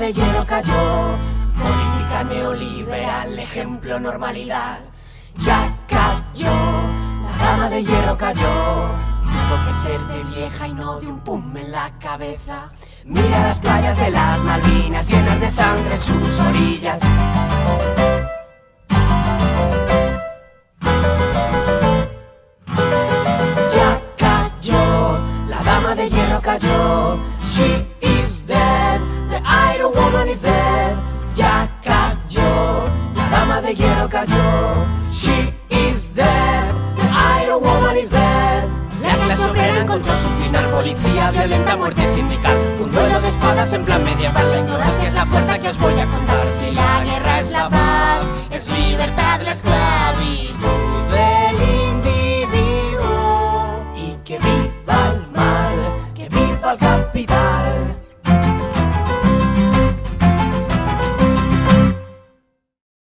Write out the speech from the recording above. de hierro cayó. Política neoliberal, ejemplo normalidad, ya cayó. La dama de hierro cayó. Tuvo que ser de vieja y no de un pum en la cabeza. Mira las playas de las Malvinas llenas de sangre sus orillas. Ya cayó, la dama de hierro cayó. She is dead, the Iron Woman is dead. Ya cayó, la dama de hierro cayó. She is dead, the Iron Woman is dead. La clase obrera encontró su final, policía violenta, muerte sindical. Un duelo de espadas en plan medieval, la ignorancia es la fuerza que os voy a contar. Si la guerra es la paz, es libertad la esclavitud del individuo. Y que viva el mal, que viva el capital.